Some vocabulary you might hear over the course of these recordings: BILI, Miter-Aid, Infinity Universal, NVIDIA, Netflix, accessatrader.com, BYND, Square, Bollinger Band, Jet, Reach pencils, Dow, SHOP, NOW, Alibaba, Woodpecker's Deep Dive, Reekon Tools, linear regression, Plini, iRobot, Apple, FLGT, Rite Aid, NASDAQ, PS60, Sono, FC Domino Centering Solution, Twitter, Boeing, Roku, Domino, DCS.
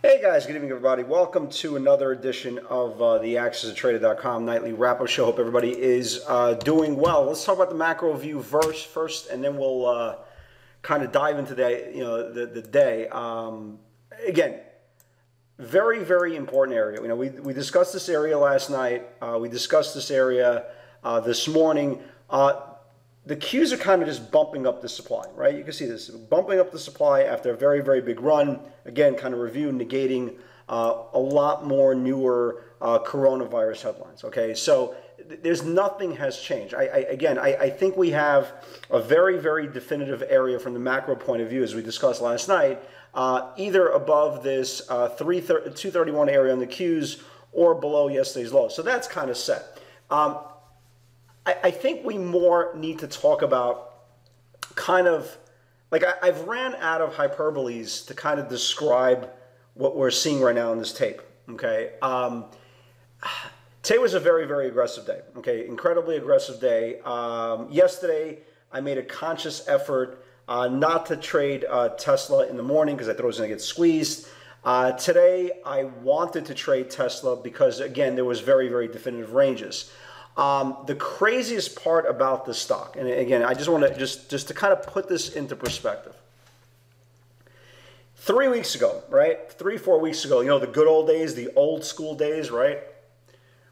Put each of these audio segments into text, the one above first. Hey guys, good evening everybody. Welcome to another edition of the accessatrader.com nightly wrap-up show. Hope everybody is doing well. Let's talk about the macro view first, and then we'll kind of dive into the the day. Again, very, very important area. You know, we discussed this area last night. We discussed this area this morning. The Qs are kind of just bumping up the supply, right? You can see this, bumping up the supply after a very, very big run. Again, kind of review, negating a lot more newer coronavirus headlines, okay? So there's nothing has changed. I think we have a very, very definitive area from the macro point of view, as we discussed last night, either above this 231 area on the Qs or below yesterday's low. So that's kind of set. I think we more need to talk about kind of, like I've ran out of hyperboles to kind of describe what we're seeing right now in this tape, okay? Today was a very, very aggressive day, okay? Incredibly aggressive day. Yesterday, I made a conscious effort not to trade Tesla in the morning because I thought it was going to get squeezed. Today, I wanted to trade Tesla because, again, there was very, very definitive ranges. The craziest part about this stock, and again, I just want to just to kind of put this into perspective. 3 weeks ago, right? 3-4 weeks ago, you know, the good old days, the old school days, right?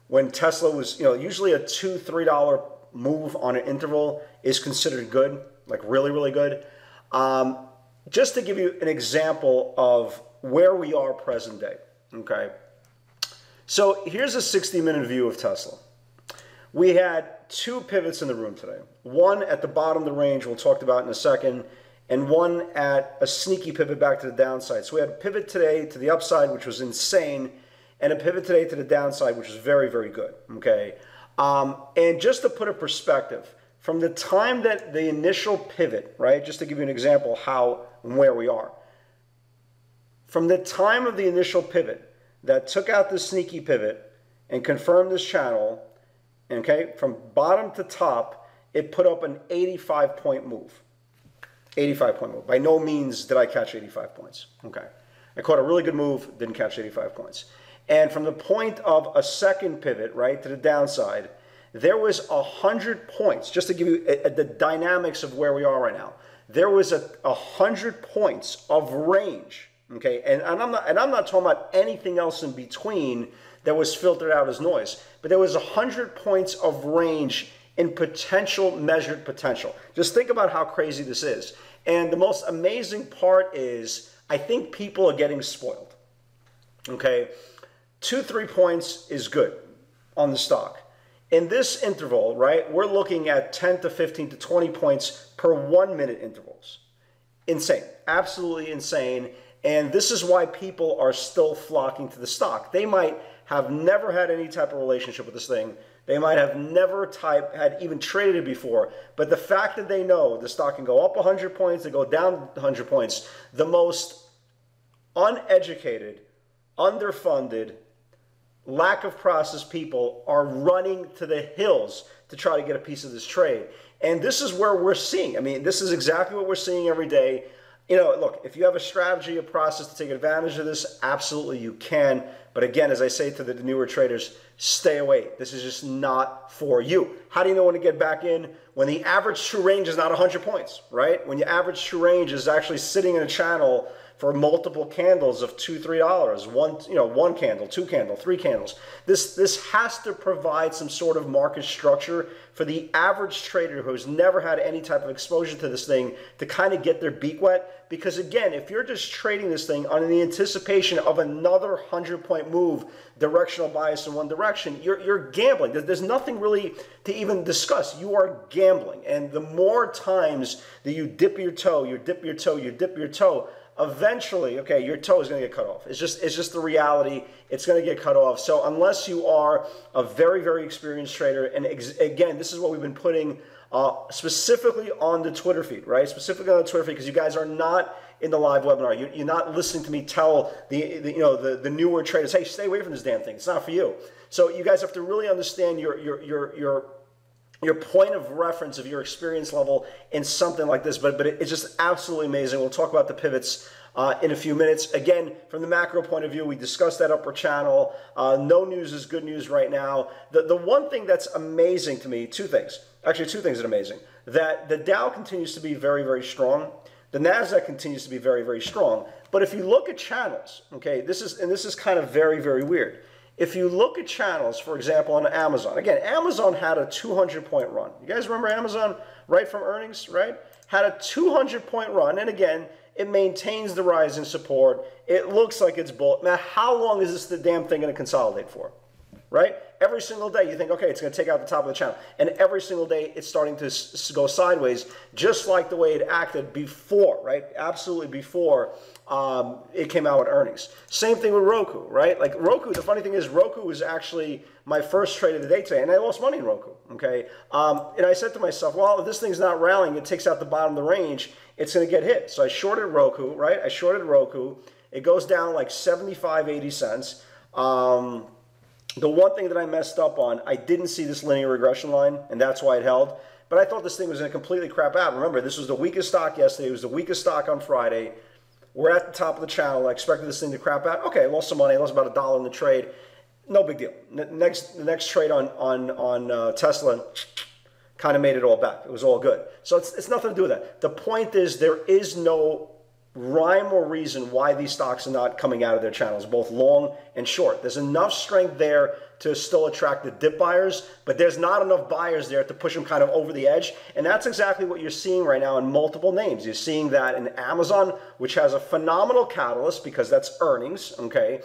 When Tesla was, you know, usually a $2-3 move on an interval is considered good, like really, really good. Just to give you an example of where we are present day, okay? So here's a 60-minute view of Tesla. We had two pivots in the room today. One at the bottom of the range, we'll talk about in a second, and one at a sneaky pivot back to the downside. So we had a pivot today to the upside, which was insane, and a pivot today to the downside, which was very, very good, okay? And just to put a perspective, from the time that the initial pivot, right, just to give you an example how and where we are, from the time of the initial pivot that took out the sneaky pivot and confirmed this channel, okay, from bottom to top, it put up an 85-point move. 85-point move. By no means did I catch 85 points. Okay. I caught a really good move, didn't catch 85 points. And from the point of a second pivot, right, to the downside, there was 100 points. Just to give you the dynamics of where we are right now. There was 100 points of range, okay? And I'm not talking about anything else in between that was filtered out as noise, but there was 100 points of range in potential measured potential. Just think about how crazy this is. And the most amazing part is, I think people are getting spoiled, okay? 2-3 points is good on the stock. In this interval, right, we're looking at 10 to 15 to 20 points per 1-minute intervals. Insane, absolutely insane. And this is why people are still flocking to the stock. They might have never had any type of relationship with this thing. They might have never had even traded it before. But the fact that they know the stock can go up 100 points, they go down 100 points, the most uneducated, underfunded, lack of process people are running to the hills to try to get a piece of this trade. And this is where we're seeing. I mean, this is exactly what we're seeing every day. You know, look, if you have a strategy, a process to take advantage of this, absolutely you can. But again, as I say to the newer traders, stay away. This is just not for you. How do you know when to get back in? When the average true range is not 100 points, right? When your average true range is actually sitting in a channel for multiple candles of $2, $3, one candle, two candle, three candles. This has to provide some sort of market structure for the average trader who's never had any type of exposure to this thing to kind of get their beak wet. Because again, if you're just trading this thing under the anticipation of another 100-point move, directional bias in one direction, you're gambling. There's nothing really to even discuss. You are gambling. And the more times that you dip your toe, eventually, okay, your toe is going to get cut off. It's just the reality. It's going to get cut off. So unless you are a very, very experienced trader, and again, this is what we've been putting specifically on the Twitter feed, right? Specifically on the Twitter feed, because you guys are not in the live webinar. You're not listening to me tell the newer traders, hey, stay away from this damn thing. It's not for you. So you guys have to really understand your point of reference of your experience level in something like this, but it's just absolutely amazing. We'll talk about the pivots in a few minutes. Again, from the macro point of view, we discussed that upper channel. No news is good news right now. The one thing that's amazing to me, two things that are amazing, that the Dow continues to be very, very strong. The NASDAQ continues to be very, very strong. But if you look at channels, okay, this is kind of very, very weird. If you look at channels, for example, on Amazon, again, Amazon had a 200-point run. You guys remember Amazon, right from earnings, right? Had a 200-point run, and again, it maintains the rise in support. It looks like it's bull. Now, how long is this the damn thing going to consolidate for, right? Every single day, you think, okay, it's going to take out the top of the channel. And every single day, it's starting to go sideways, just like the way it acted before, right? Absolutely before it came out with earnings. Same thing with Roku, right? Like Roku, the funny thing is Roku was actually my first trade of the day today, and I lost money in Roku, okay? And I said to myself, well, if this thing's not rallying, it takes out the bottom of the range, it's going to get hit. So I shorted Roku, right? I shorted Roku. It goes down like 75, 80 cents. The one thing that I messed up on, I didn't see this linear regression line, and that's why it held. But I thought this thing was going to completely crap out. Remember, this was the weakest stock yesterday. It was the weakest stock on Friday. We're at the top of the channel. I expected this thing to crap out. Okay, I lost some money. I lost about $1 in the trade. No big deal. The next trade on Tesla kind of made it all back. It was all good. So it's nothing to do with that. The point is there is no rhyme or reason why these stocks are not coming out of their channels, both long and short. There's enough strength there to still attract the dip buyers, but there's not enough buyers there to push them kind of over the edge. And that's exactly what you're seeing right now in multiple names. You're seeing that in Amazon, which has a phenomenal catalyst because that's earnings, okay?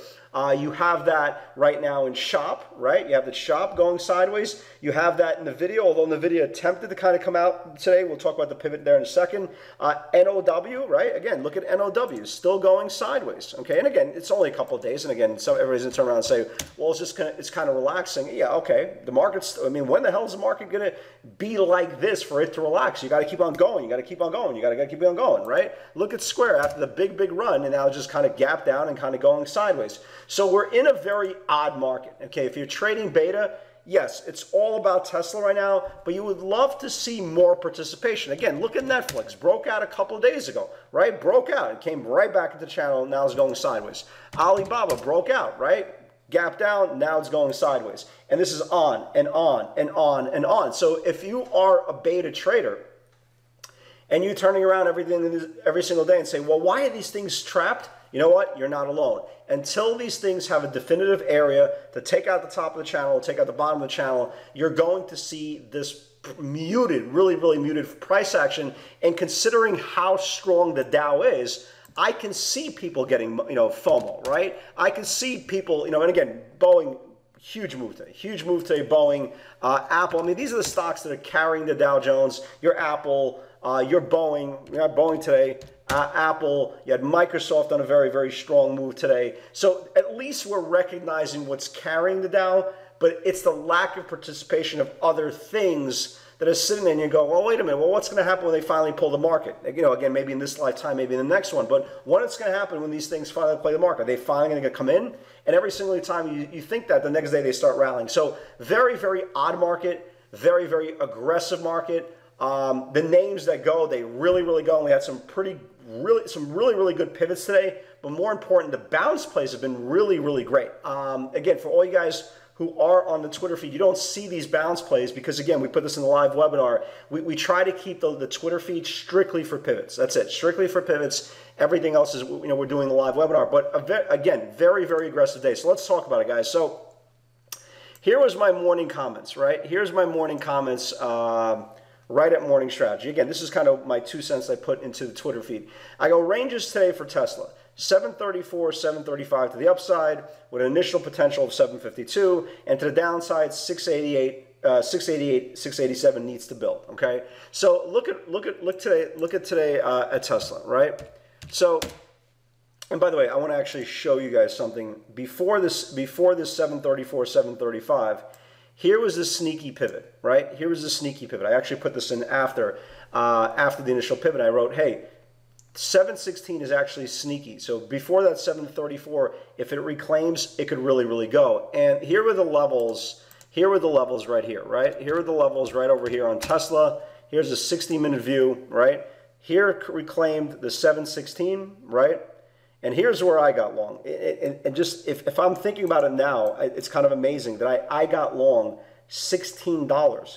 You have that right now in SHOP, right? You have the SHOP going sideways. You have that in NVIDIA, although NVIDIA attempted to kind of come out today. We'll talk about the pivot there in a second. NOW, right? Again, look at NOW, still going sideways, okay? And again, it's only a couple of days, and again, everybody's going to turn around and say, well, it's just kind of, relaxing. Yeah, okay, the market's, I mean, when the hell is the market going to be like this for it to relax? You got to keep on going. You got to keep on going. You got to keep on going, right? Look at Square after the big, big run, and now just kind of gap down and kind of going sideways. So we're in a very odd market, okay? If you're trading beta, yes, it's all about Tesla right now, but you would love to see more participation. Again, look at Netflix. Broke out a couple of days ago, right? Broke out. It came right back into the channel, and now it's going sideways. Alibaba broke out, right? Gap down, now it's going sideways. And this is on and on and on and on. So if you are a beta trader, and you're turning around every single day and say, well, why are these things trapped? You know what? You're not alone. Until these things have a definitive area to take out the top of the channel, take out the bottom of the channel, you're going to see this muted, really, really muted price action. And considering how strong the Dow is, I can see people getting, you know, FOMO, right? I can see people, you know, and again, Boeing, huge move today, Boeing, Apple. I mean, these are the stocks that are carrying the Dow Jones, your Apple, your Boeing, you had Boeing today, Apple, you had Microsoft on a very, very strong move today. So at least we're recognizing what's carrying the Dow, but it's the lack of participation of other things that are sitting there and you go, well, wait a minute, well, what's going to happen when they finally pull the market? You know, again, maybe in this lifetime, maybe in the next one, but what's going to happen when these things finally play the market? Are they finally going to come in? And every single time you think that, the next day they start rallying. So very, very odd market, very, very aggressive market. The names that go, they really, really go, and we had some really good pivots today, but more important, the bounce plays have been really, really great. Again, for all you guys who are on the Twitter feed, you don't see these bounce plays because, again, we put this in the live webinar. We try to keep the Twitter feed strictly for pivots. That's it, strictly for pivots. Everything else is, you know, we're doing the live webinar, but again, very, very aggressive day. So let's talk about it, guys. So here was my morning comments, right? Here's my morning comments. Right at Morning Strategy. Again, this is kind of my 2 cents I put into the Twitter feed. I go ranges today for Tesla, 734, 735 to the upside with an initial potential of 752, and to the downside, 688, 687 needs to build. Okay, so look today at Tesla, right? So And by the way, I want to actually show you guys something. Before this 734, 735, here was the sneaky pivot, right? Here was the sneaky pivot. I actually put this in after the initial pivot. I wrote, hey, 716 is actually sneaky. So before that 734, if it reclaims, it could really, really go. And here were the levels. Here were the levels right here, right? Here are the levels right over here on Tesla. Here's a 60-minute view, right? Here reclaimed the 716, right? And here's where I got long. And just if I'm thinking about it now, it's kind of amazing that I got long $16.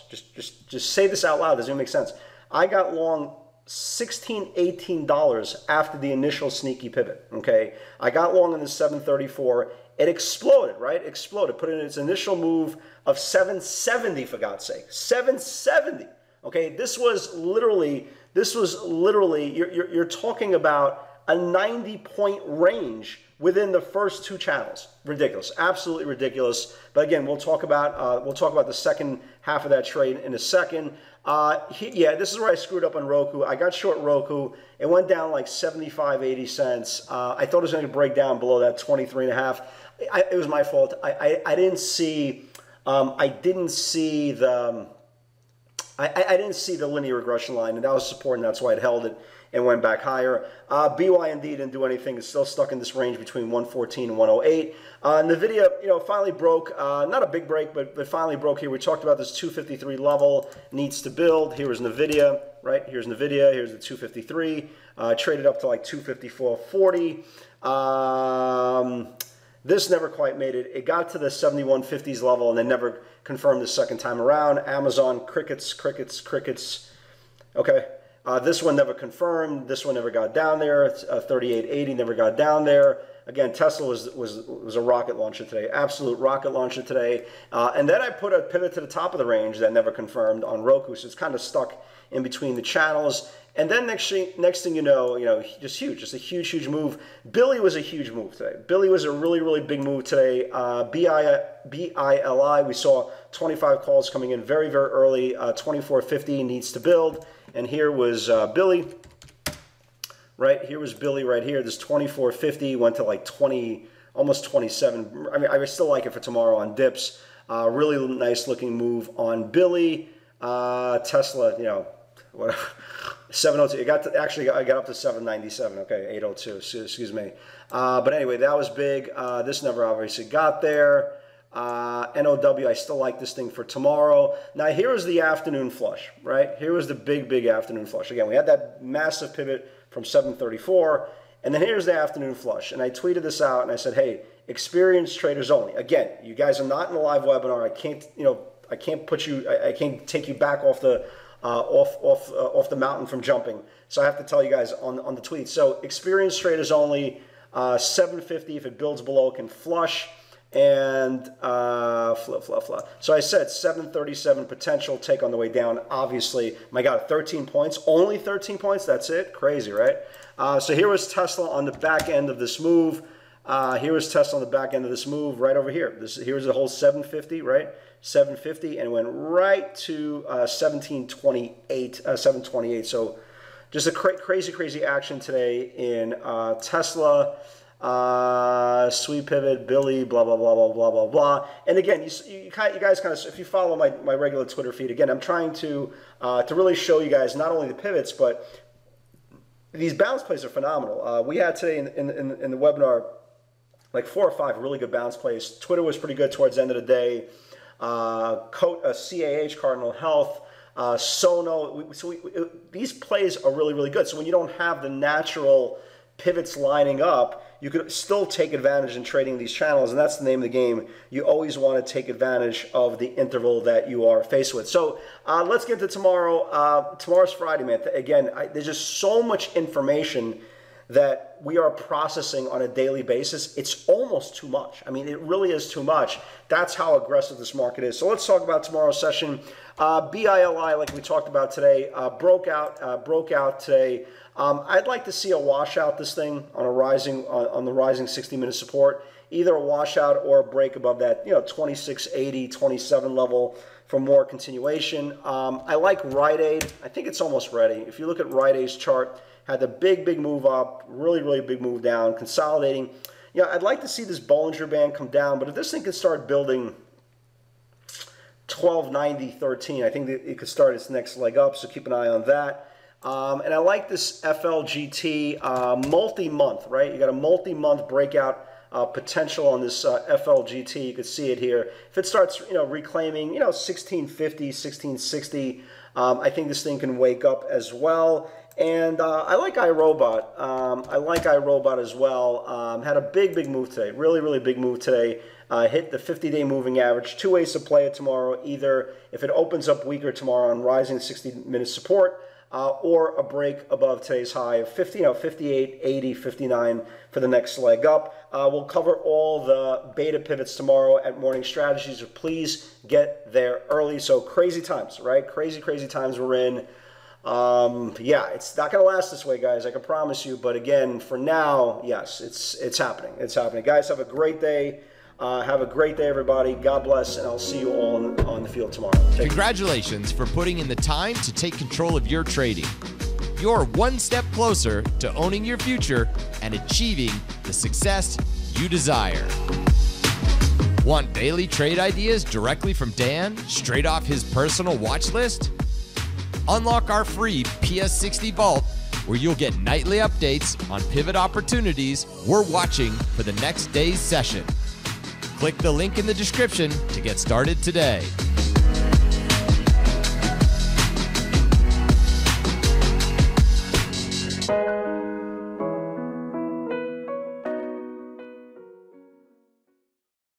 Just say this out loud. Does it make sense? I got long $16, $18 after the initial sneaky pivot. Okay, I got long in the 734. It exploded, right? Exploded. Put in its initial move of 770, for God's sake, 770. Okay, this was literally. You're talking about a 90-point range within the first two channels. Ridiculous, absolutely ridiculous. But again, we'll talk about the second half of that trade in a second. Yeah, this is where I screwed up on Roku. I got short Roku. It went down like 75, 80 cents. I thought it was going to break down below that 23.5. It was my fault. I didn't see I didn't see the linear regression line, and that was support, and that's why it held it and went back higher. BYND didn't do anything. It's still stuck in this range between 114 and 108. NVIDIA, you know, finally broke, not a big break, but finally broke here. We talked about this 253 level, needs to build. Here was NVIDIA, right? Here's NVIDIA, here's the 253. Traded up to like 254.40. This never quite made it. It got to the 7150s level and then never confirmed the second time around. Amazon, crickets, crickets, crickets. Okay. This one never confirmed. This one never got down there. 3880 never got down there. Again, Tesla was a rocket launcher today, absolute rocket launcher today. And then I put a pivot to the top of the range that never confirmed on Roku, so it's kind of stuck in between the channels. And then next thing you know, just huge, just a huge, huge move. BILI was a huge move today. BILI was a really, really big move today. BILI, we saw 25 calls coming in very, very early. 2450 needs to build. And here was BILI, right? Here was BILI right here. This 2450 went to like 20, almost 27. I mean, I would still like it for tomorrow on dips. Really nice looking move on BILI. Tesla, you know, whatever. 702. I got up to 797. Okay, 802. Excuse me. But anyway, that was big. This never obviously got there. NOW, I still like this thing for tomorrow. Now, here is the afternoon flush, right? Here was the big, big afternoon flush. Again, we had that massive pivot from 734, and then here's the afternoon flush. And I tweeted this out, and I said, hey, experienced traders only. Again, you guys are not in a live webinar. I can't take you back off the off the mountain from jumping. So I have to tell you guys on the tweet. So experienced traders only, 750, if it builds below, can flush. And so I said 737 potential take on the way down. Obviously, my God, 13 points, only 13 points. That's it. Crazy, right? So here was Tesla on the back end of this move. Here was Tesla on the back end of this move right over here. Here's the whole 750, right? 750, and it went right to 1728, 728. So just a crazy, crazy action today in Tesla. Sweet pivot, BILI, blah, blah, blah, blah, blah, blah, blah. And again, you guys kind of, if you follow my regular Twitter feed, again, I'm trying to really show you guys not only the pivots, but these bounce plays are phenomenal. We had today in the webinar, like 4 or 5 really good bounce plays. Twitter was pretty good towards the end of the day. CAH, Cardinal Health, Sono. These plays are really, really good. So when you don't have the natural pivots lining up, you could still take advantage in trading these channels, and that's the name of the game. You always want to take advantage of the interval that you are faced with. So let's get to tomorrow. Tomorrow's Friday, man. Again, there's just so much information that we are processing on a daily basis. It's almost too much. I mean, it really is too much. That's how aggressive this market is. So let's talk about tomorrow's session. BILI, like we talked about today, broke out today. I'd like to see a washout this thing on a rising on the rising 60-minute support, either a washout or a break above that, you know, 2680, 27 level for more continuation. I like Rite Aid. I think it's almost ready. If you look at Rite Aid's chart, had the big move up, really big move down, consolidating. You know, I'd like to see this Bollinger Band come down, but if this thing could start building 1290.13, I think that it could start its next leg up, so keep an eye on that. And I like this FLGT multi-month, right? You got a multi-month breakout potential on this FLGT. You could see it here. If it starts, you know, reclaiming, you know, 1650, 1660, I think this thing can wake up as well. And I like iRobot. I like iRobot as well. Had a big move today. Really big move today. Hit the 50-day moving average. Two ways to play it tomorrow. Either if it opens up weaker tomorrow on rising 60-minute support, or a break above today's high of 50, you know, 58, 80, 59 for the next leg up. We'll cover all the beta pivots tomorrow at Morning Strategies. So please get there early. So crazy times, right? Crazy times we're in. Yeah, it's not going to last this way, guys. I can promise you. But again, for now, yes, it's happening. It's happening. Guys, have a great day. Have a great day, everybody. God bless, and I'll see you all on the field tomorrow. Congratulations for putting in the time to take control of your trading. You're one step closer to owning your future and achieving the success you desire. Want daily trade ideas directly from Dan, straight off his personal watch list? Unlock our free PS60 vault, where you'll get nightly updates on pivot opportunities we're watching for the next day's session. Click the link in the description to get started today.